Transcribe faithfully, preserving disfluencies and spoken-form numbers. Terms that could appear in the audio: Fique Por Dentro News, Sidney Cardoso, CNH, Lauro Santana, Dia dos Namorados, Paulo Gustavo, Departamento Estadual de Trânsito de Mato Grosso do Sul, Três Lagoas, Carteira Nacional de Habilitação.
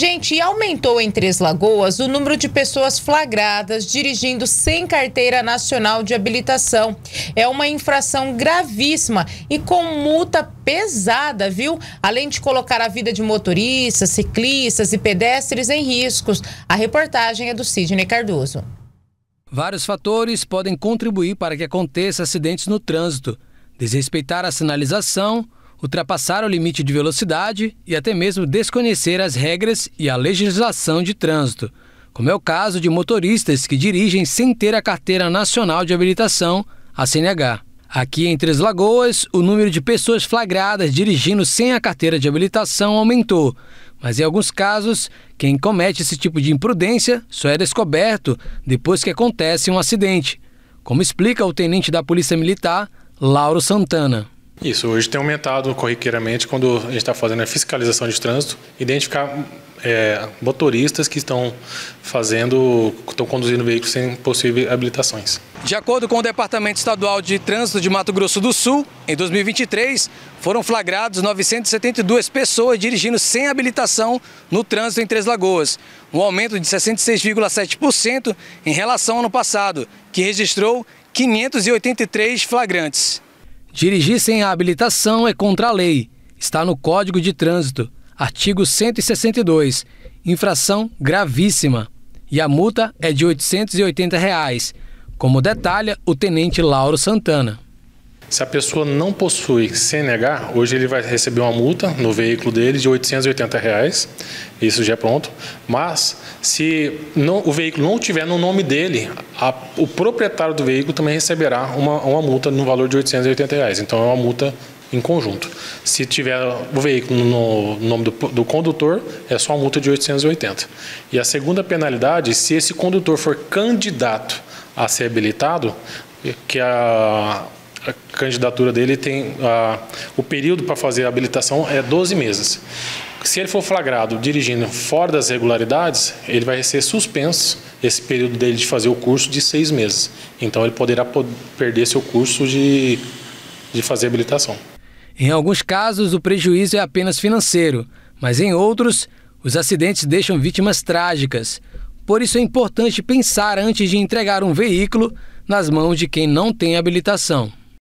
Gente, aumentou em Três Lagoas o número de pessoas flagradas dirigindo sem Carteira Nacional de Habilitação. É uma infração gravíssima e com multa pesada, viu? Além de colocar a vida de motoristas, ciclistas e pedestres em riscos. A reportagem é do Sidney Cardoso. Vários fatores podem contribuir para que aconteça acidentes no trânsito. Desrespeitar a sinalização, ultrapassar o limite de velocidade e até mesmo desconhecer as regras e a legislação de trânsito, como é o caso de motoristas que dirigem sem ter a Carteira Nacional de Habilitação, a C N H. Aqui em Três Lagoas, o número de pessoas flagradas dirigindo sem a carteira de habilitação aumentou, mas em alguns casos, quem comete esse tipo de imprudência só é descoberto depois que acontece um acidente, como explica o tenente da Polícia Militar, Lauro Santana. Isso, hoje tem aumentado corriqueiramente quando a gente está fazendo a fiscalização de trânsito, identificar é, motoristas que estão fazendo, estão conduzindo veículos sem possíveis habilitações. De acordo com o Departamento Estadual de Trânsito de Mato Grosso do Sul, em dois mil e vinte e três foram flagrados novecentas e setenta e duas pessoas dirigindo sem habilitação no trânsito em Três Lagoas, um aumento de sessenta e seis vírgula sete por cento em relação ao ano passado, que registrou quinhentos e oitenta e três flagrantes. Dirigir sem a habilitação é contra a lei. Está no Código de Trânsito, artigo cento e sessenta e dois, infração gravíssima. E a multa é de oitocentos e oitenta reais, como detalha o tenente Lauro Santana. Se a pessoa não possui C N H, hoje ele vai receber uma multa no veículo dele de oitocentos e oitenta reais, isso já é pronto. Mas se não, o veículo não tiver no nome dele, a, o proprietário do veículo também receberá uma, uma multa no valor de oitocentos e oitenta reais, então é uma multa em conjunto. Se tiver o veículo no nome do, do condutor, é só uma multa de oitocentos e oitenta reais. E a segunda penalidade, se esse condutor for candidato a ser habilitado, que a... A candidatura dele tem a, o período para fazer a habilitação é doze meses. Se ele for flagrado dirigindo fora das regularidades, ele vai ser suspenso esse período dele de fazer o curso de seis meses. Então ele poderá perder seu curso de, de fazer habilitação. Em alguns casos o prejuízo é apenas financeiro, mas em outros os acidentes deixam vítimas trágicas. Por isso é importante pensar antes de entregar um veículo nas mãos de quem não tem habilitação.